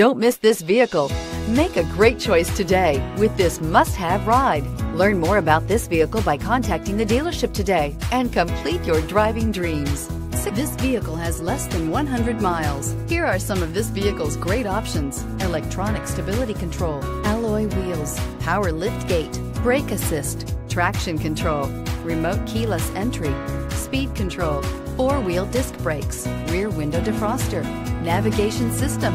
Don't miss this vehicle. Make a great choice today with this must-have ride. Learn more about this vehicle by contacting the dealership today and complete your driving dreams. This vehicle has less than 100 miles. Here are some of this vehicle's great options: electronic stability control, alloy wheels, power liftgate, brake assist, traction control, remote keyless entry, speed control, four-wheel disc brakes, rear window defroster, navigation system.